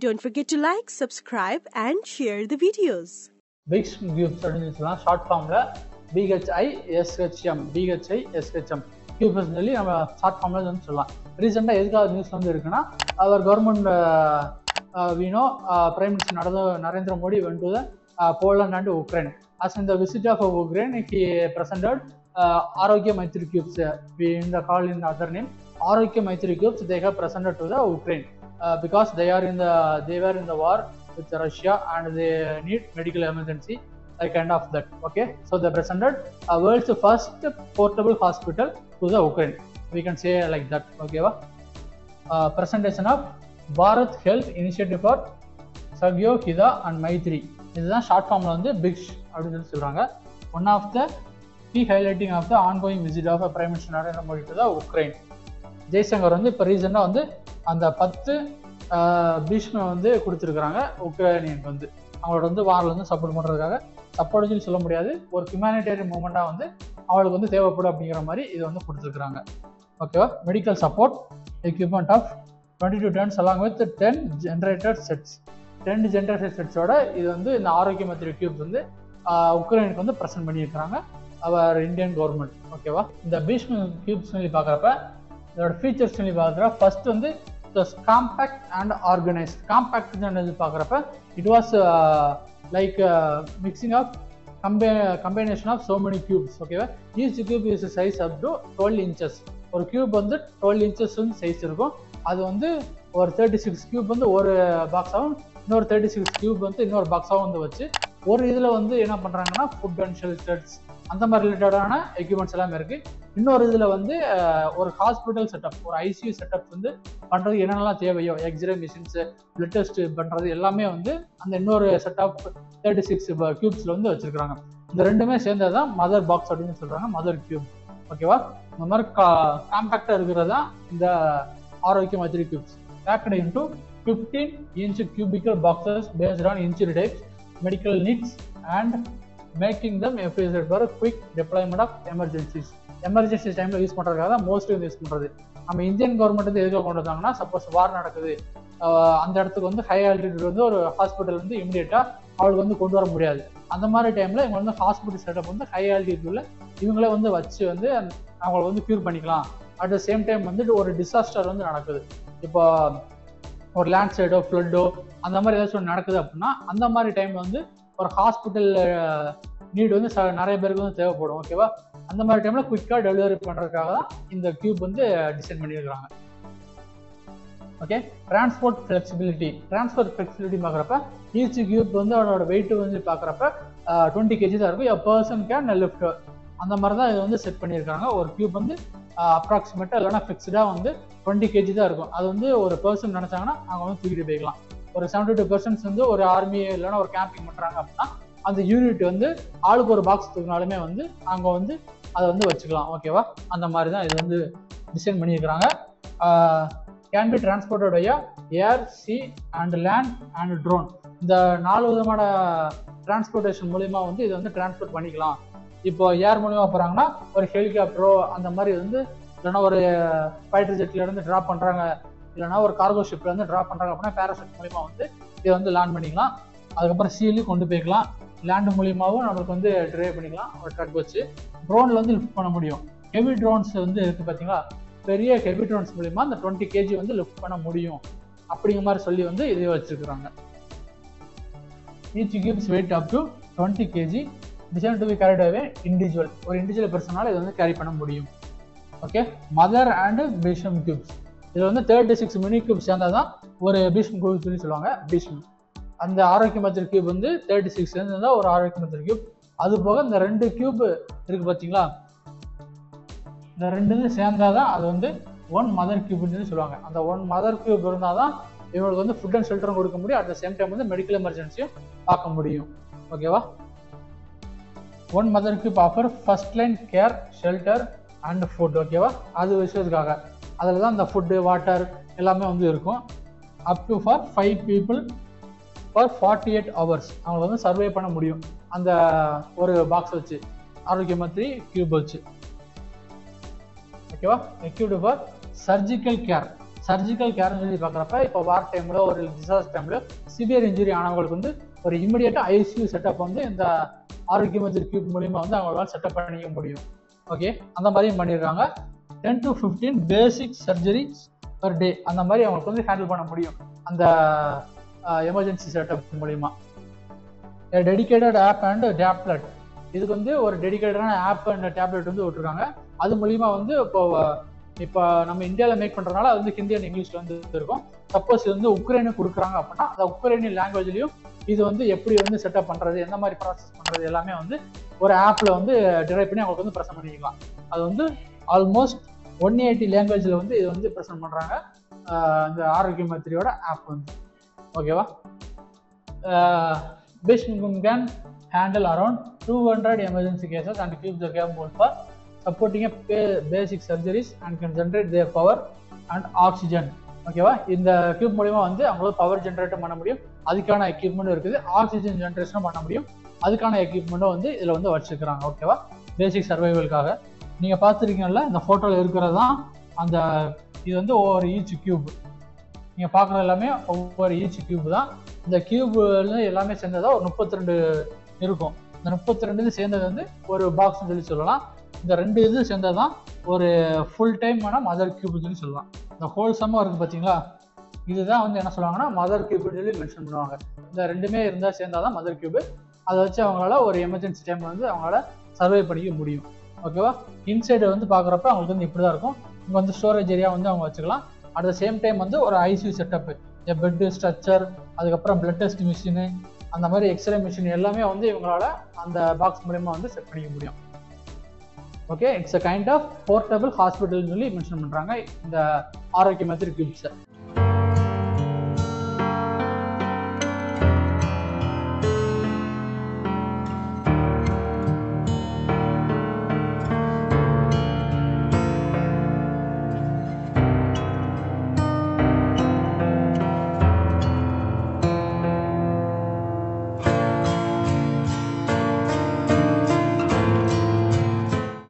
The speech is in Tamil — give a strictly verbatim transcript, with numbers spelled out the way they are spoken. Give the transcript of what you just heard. Don't forget to like, subscribe and share the videos. Bigs cube short form la B H I S H M B H I S H M cube personally short form la solla. Recently edga news la irukna our government uh, uh, we know uh, Prime Minister Narendra Modi went to the uh, Poland and Ukraine. As in the visit of Ukraine, he presented uh, R O K Maitri cubes. We in the call in the other name R O K Maitri cubes. They have presented to the Ukraine uh, because they are in the they were in the war with Russia and they need medical emergency like kind of that. Okay, so they presented a world's first portable hospital to the Ukraine. We can say like that. Okay, uh, presentation of Bharat health initiative for sagyo Kida and Maitri. This is a short form on the big one of the key highlighting of the ongoing visit of a Prime Minister Narendra Modi to the Ukraine. Jaishankar on the Parisian on the on the tenth Bhishma on the Kuruturanga, Ukrainian on the out on the war on the support motor support in Solomon or humanitarian movement on the out on the they were put up near Mari is on the Kuruturanga. Okay, medical support equipment of twenty-two tons along with ten generator sets. ten generator sets oda idu vandu in R O K Maitri cubes vandu Ukraine ku vandu present pannirukkranga our Indian government. Okay va the Bhishma cubes nili paakrappa idoda features nili paakra first vandu the compact and organized. Compact nu nili paakrappa it was uh, like uh, mixing of comb combination of so many cubes. Okay va each cube is a size up to twelve inches. Or cube vandu twelve inches un size irukum adu vandu or thirty-six cube vandu or box avum இன்னொரு thirty-six cube வந்து இன்னொரு பாக்ஸா வந்து வச்சு ஒரு இதுல வந்து என்ன பண்றாங்கன்னா ஃபுட் அண்ட் ஷெல்டர்ஸ் அந்த மாதிரி ரிலேட்டடான equipments எல்லாம் இருக்கு. இன்னொரு இதுல வந்து ஒரு ஹாஸ்பிடல் செட்டப் ஒரு I C U செட்டப் வந்து பண்றது என்னெல்லாம் தேவையோ எக்ஸ்ரே மிஷின்ஸ் பிளட் டெஸ்ட் பண்றது எல்லாமே வந்து அந்த இன்னொரு செட்டப் thirty-six cubesல வந்து வச்சிருக்காங்க. இந்த ரெண்டுமே சேர்ந்ததுதான் மதர் பாக்ஸ் அப்படினு சொல்றாங்க மதர் கியூப். ஓகேவா இந்த மாதிரி காம்பாக்ட்டா இருக்குறதா இந்த R O K Maitri cubes packed into fifteen inch cubical boxes based on injury types, medical needs, and making them efficient for a quick deployment of emergencies. Emergency time use பண்றதுக்காக மோஸ்ட்லி யூஸ் பண்றது. நம்ம இந்தியன் கவர்மெண்ட் வந்து எதுக்கு கொண்டு வந்தாங்கன்னா சப்போஸ் வார் நடக்குது அந்த இடத்துக்கு வந்து ஹை ஆல்டிடியூட் வந்து ஒரு ஹாஸ்பிட்டல் வந்து இமிடியேட்டா அவளுக்கு வந்து கொண்டு வர முடியாது. அந்த மாதிரி டைம்ல இவங்க வந்து ஹாஸ்பிட்டல் செட்டப் வந்து ஹை ஆல்டிடியூட்ல இவங்களே வந்து வச்சு வந்து அவங்களை வந்து கியூர் பண்ணிக்கலாம். அட் த சேம் டைம் வந்து ஒரு டிசாஸ்டர் வந்து நடக்குது. இப்போ ஒரு லேண்ட் சைடோ ஃப்ளட்டோ அந்த மாதிரி ஏதாச்சும் ஒன்று நடக்குது அப்படின்னா அந்த மாதிரி டைம் வந்து ஒரு ஹாஸ்பிட்டல் நீட் வந்து நிறைய பேருக்கு வந்து தேவைப்படும். ஓகேவா அந்த மாதிரி டைமில் குயிக்காக டெலிவரி பண்ணுறதுக்காக தான் இந்த கியூப் வந்து டிசைன் பண்ணியிருக்கிறாங்க. Okay transport flexibility transport flexibility பார்க்குறப்ப ஈச் கியூப் வந்து அவனோட வெயிட் வந்து பார்க்குறப்ப டுவெண்ட்டி கேஜி தான் இருக்கும். எ பர்சன் கேன் லிஃப்ட் அந்த மாதிரி தான் இது வந்து செட் பண்ணியிருக்காங்க. ஒரு கியூப் வந்து அப்ராக்சிமேட்டாக இல்லைனா ஃபிக்ஸ்டாக வந்து டுவெண்ட்டி கேஜி தான் இருக்கும். அது வந்து ஒரு பர்சன் நினச்சாங்கன்னா அவங்க வந்து தூக்கிட்டு போய்க்கலாம். ஒரு செவன்டி டூ பர்சன்ஸ் வந்து ஒரு ஆர்மி இல்லைன்னா ஒரு கேம்பிங் பண்ணுறாங்க அப்படின்னா அந்த யூனிட் வந்து ஆளுக்கு ஒரு பாக்ஸ் தூக்கினாலுமே வந்து அவங்க வந்து அதை வந்து வச்சுக்கலாம். ஓகேவா அந்த மாதிரி தான் இது வந்து டிசைன் பண்ணியிருக்கிறாங்க. Can be transported by air sea and land and drone இந்த நாலு விதமான டிரான்ஸ்போர்ட்டேஷன் மூலிமா வந்து இதை வந்து டிரான்ஸ்போர்ட் பண்ணிக்கலாம். இப்போ ஏர் மூலிமா போகிறாங்கன்னா ஒரு ஹெலிகாப்டரோ அந்த மாதிரி வந்து இல்லைனா ஒரு ஃபைட்டர் ஜெட்லேருந்து ட்ராப் பண்ணுறாங்க இல்லைனா ஒரு கார்கோ ஷிப்லேருந்து ட்ராப் பண்ணுறாங்க அப்படின்னா பேராசூட் மூலிமா வந்து இதை வந்து லேண்ட் பண்ணிக்கலாம். அதுக்கப்புறம் சீலையும் கொண்டு போய்க்கலாம். லேண்டு மூலிமாவும் நம்மளுக்கு வந்து ட்ரைவ் பண்ணிக்கலாம். ஒரு ட்ரக் வச்சு ட்ரோனில் வந்து லிஃப்ட் பண்ண முடியும். ஹெவி ட்ரோன்ஸ் வந்து இருக்குது பார்த்தீங்களா பெரிய ஹெவி ட்ரோன்ஸ் மூலிமா அந்த டுவெண்ட்டி கேஜி வந்து லிஃப்ட் பண்ண முடியும் அப்படிங்கிற மாதிரி சொல்லி வந்து இதை வச்சுருக்குறாங்க. Each cubes weight up to twenty kg design to be carried away individual ஒரு இண்டிவிஜுவல் பர்சனால் இது வந்து கேரி பண்ண முடியும். ஓகே மதர் அண்ட் பீஷ்ம் கியூப்ஸ் இதில் வந்து தேர்ட்டி சிக்ஸ் மினி கியூப்ஸ் சேர்ந்தால் தான் ஒரு பீஷ்ம் கியூப் சொல்லி சொல்லுவாங்க. பீஷ்ம் அந்த R O K Maitri cube வந்து தேர்ட்டி சிக்ஸ் இருந்தால் ஒரு R O K Maitri cube. அது போக இந்த ரெண்டு கியூப் இருக்குது பார்த்தீங்களா இந்த ரெண்டு சேர்ந்தால் தான் அது வந்து ஒன் மதர் கியூப்னு சொல்லி சொல்லுவாங்க. அந்த ஒன் மதர் கியூப் இருந்தால் தான் இவங்களுக்கு வந்து ஃபுட் அண்ட் ஷெல்டரும் கொடுக்க முடியும். அட் த சேம் டைம் வந்து மெடிக்கல் எமர்ஜென்சியும் பார்க்க முடியும். ஓகேவா one mother cube offer first line care shelter and food. ஓகேவா அது விஷயத்துக்காக அதில் தான் இந்த ஃபுட்டு வாட்டர் எல்லாமே வந்து இருக்கும். Up to for five people for forty eight hours அவங்களை வந்து சர்வே பண்ண முடியும் அந்த ஒரு பாக்ஸ் வச்சு R O K Maitri cube வச்சு. ஓகேவா equipped for surgical care surgical care in the war time or disaster time, severe injury or immediate I C U setup on the argument cube mulima set up and okay, and the body money ranga ten to fifteen basic surgeries per day, and the Maria handle Panamudio and the uh, emergency setup Mulima. A dedicated app and a tablet. This is a dedicated app and a tablet. That's why we make India make Hindi and English. Suppose you have Ukraine, the Ukrainian language, this is the setup and process. One app derived almost one hundred eighty languages. This is the R O K Maitri app. Okay. Bhishma can handle around two hundred emergency cases and keep the game mode for supporting a basic surgeries and concentrate their power and oxygen. Okay, wow? In the cube modima, the power generator manamodium, Adikana equipment, oxygen generation manamodium, Adikana equipment on the Elon the Vachikrang. Okay, wow? Basic survival kaga. Ning a pathrikan, the photo Urkaraza, and the over each cube. Ning a pakralame over each cube. The cube எல்லாமே சேர்ந்ததா ஒரு thirty-two இருக்கும். இந்த thirty-two இது சேர்ந்தது வந்து ஒரு பாக்ஸ்னு சொல்லி சொல்லலாம். இந்த ரெண்டு இது சேர்ந்ததா ஒரு ফুল டைம் ஆன மதர் கியூப்னு சொல்லலாம். இந்த ஹோல் சம்மா இருக்கு பாத்தீங்களா? இதுதான் வந்து என்ன சொல்வாங்கன்னா மதர் கியூப்னு சொல்லி மென்ஷன் பண்ணுவாங்க. இந்த ரெண்டுமே இருந்தா சேர்ந்ததா மதர் கியூப். அத வச்சு அவங்களால ஒரு எமர்ஜென்சி டைம் வந்து அவங்களால சர்வே பண்ணிக்க முடியும். ஓகேவா? இன்சைட் வந்து பார்க்கறப்ப அவங்களுக்கு வந்து இப்படி தான் இருக்கும். இங்க வந்து ஸ்டோரேஜ் ஏரியா வந்து அவங்க வச்சுக்கலாம். At the same time வந்து ஒரு I C U setup a bed structure, blood test machine, and the X-ray machine, and the box வந்து செட் பண்ணிக்க முடியும். Okay, it's a kind of portable hospital mentioned in the R O K Maitri cubes.